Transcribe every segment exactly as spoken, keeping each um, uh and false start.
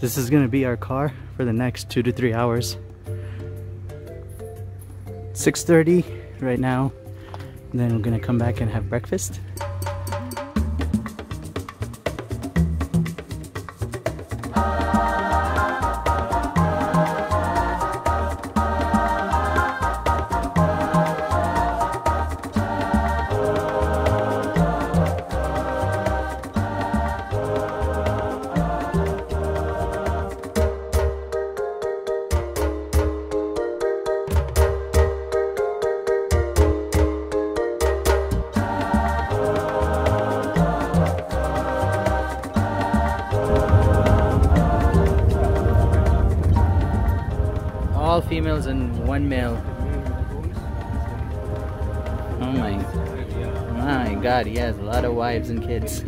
This is gonna be our car for the next two to three hours. six thirty right now, and then we're gonna come back and have breakfast. All females and one male. Oh my, my God, he has a lot of wives and kids.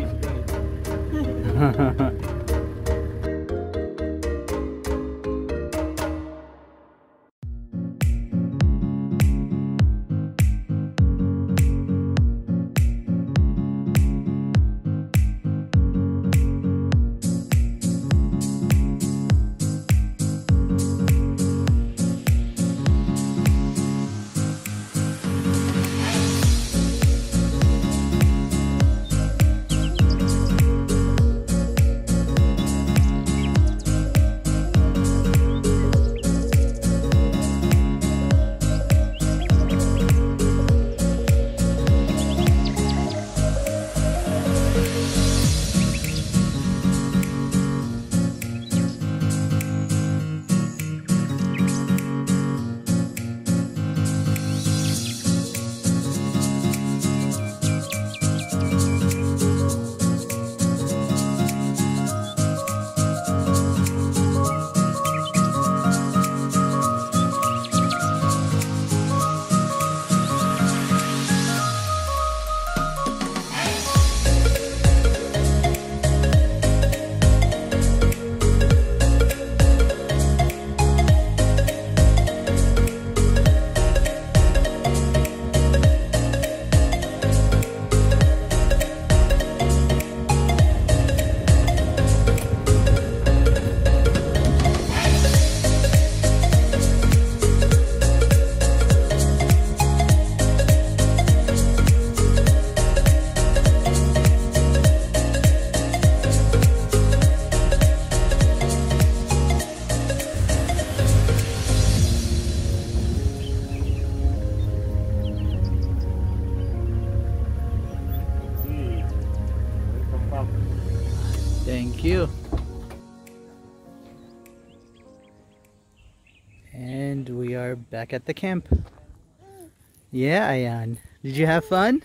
Thank you. And we are back at the camp. Yeah, Ayan. Did you have fun?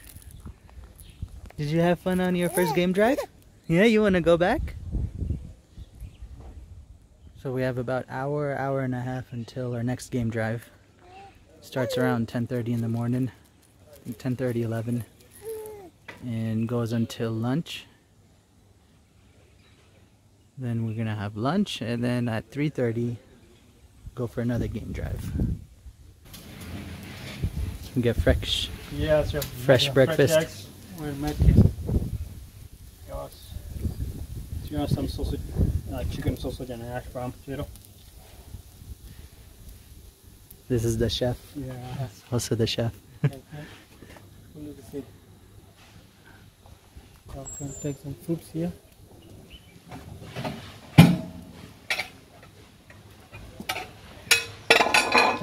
Did you have fun on your first game drive? Yeah, you want to go back? So we have about hour, hour and a half until our next game drive. Starts around ten thirty in the morning. I think ten thirty, eleven. And goes until lunch. Then we're gonna have lunch, and then at three thirty go for another game drive. We get fresh, yeah, so fresh yeah, breakfast. Fresh eggs with milk. Yes. Do you want some sausage, uh, chicken sausage and hash brown potato? This is the chef. Yeah. Also the chef. Okay. I'm gonna take some fruits here.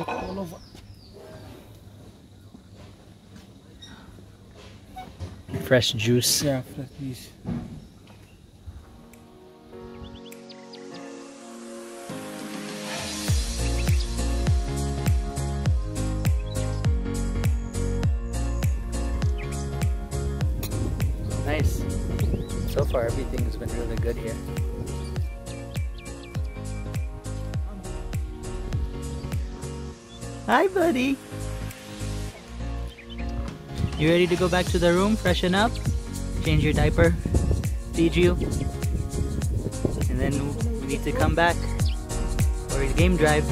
All over. Fresh juice. Yeah, fresh juice. Nice. So far, everything has been really good here. Hi, buddy. You ready to go back to the room, freshen up, change your diaper, feed you, and then we need to come back for his game drive.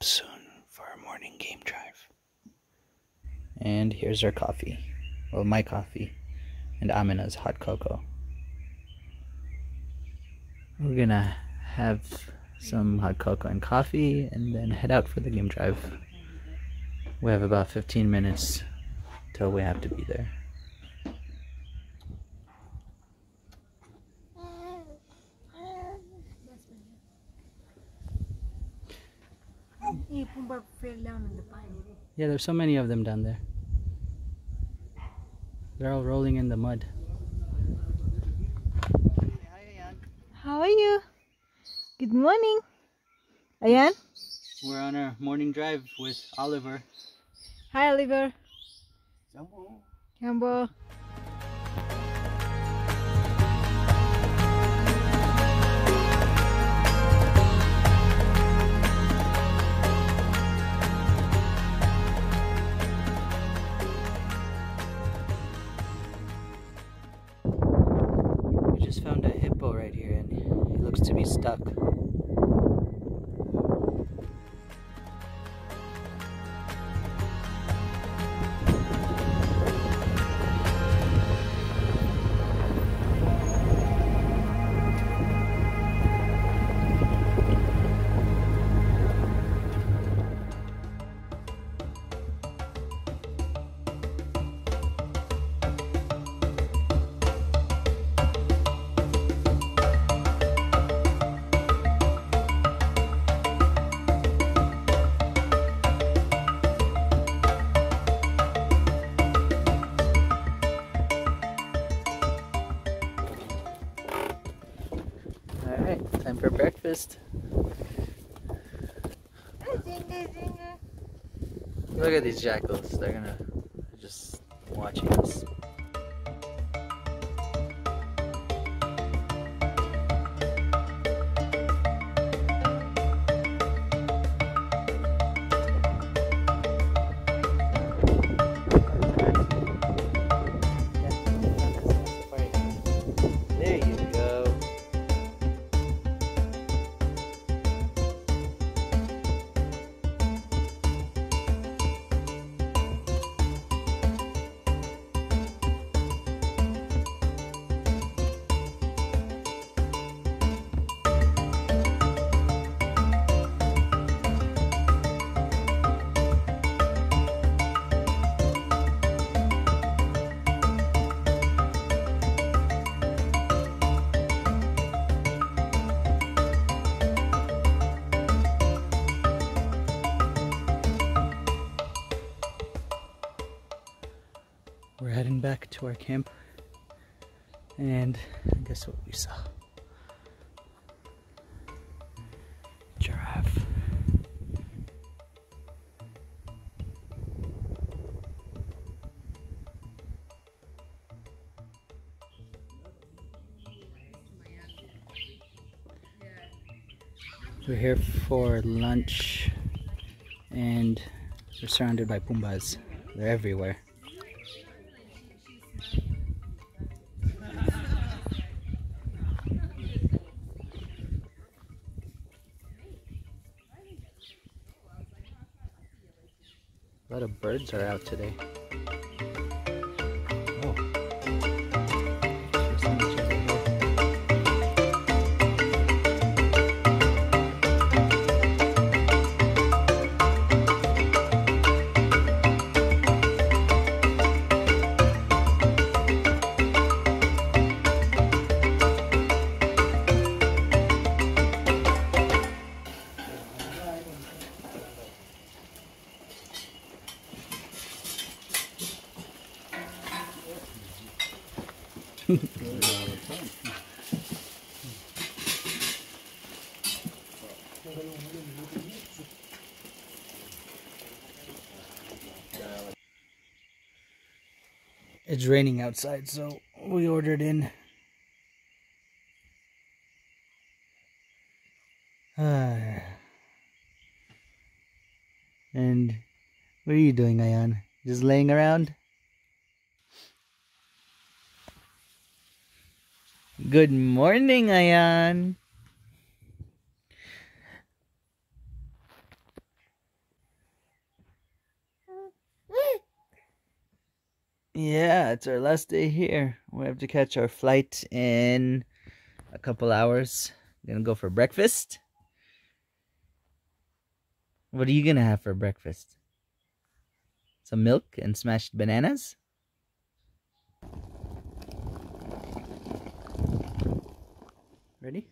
up soon for our morning game drive. And here's our coffee. Well, my coffee. And Amina's hot cocoa. We're gonna have some hot cocoa and coffee and then head out for the game drive. We have about fifteen minutes till we have to be there. Yeah, there's so many of them down there. They're all rolling in the mud. Hi, Ayan. How are you? Good morning. Ayan? We're on our morning drive with Oliver. Hi, Oliver. Jambo. Jambo. Stuck. For breakfast. Look at these jackals, they're gonna they're just watching us. We're heading back to our camp, and guess what we saw? Giraffe. We're here for lunch, and we're surrounded by Pumbas. They're everywhere. A lot of birds are out today. It's raining outside, so we ordered in. Ah. And what are you doing, Ayan? Just laying around? Good morning, Ayan. Yeah, it's our last day here. We have to catch our flight in a couple hours. I'm gonna go for breakfast. What are you gonna have for breakfast? Some milk and smashed bananas? Ready?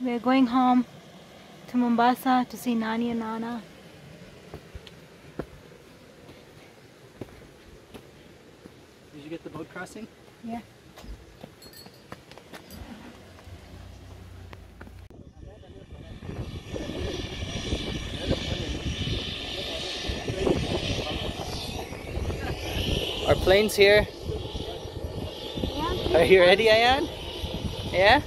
We're going home to Mombasa to see Nani and Nana. Did you get the boat crossing? Yeah. Our plane's here. Yeah. Are you ready, Ayan? Yeah?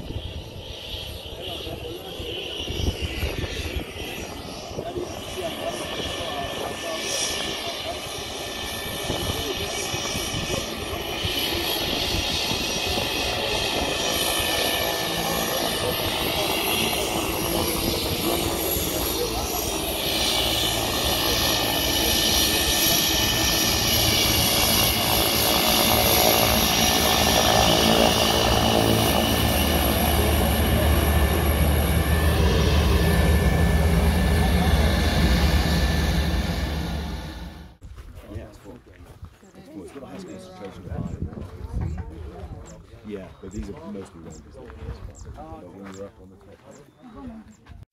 Yeah, but these are mostly round. But when you're up on the top.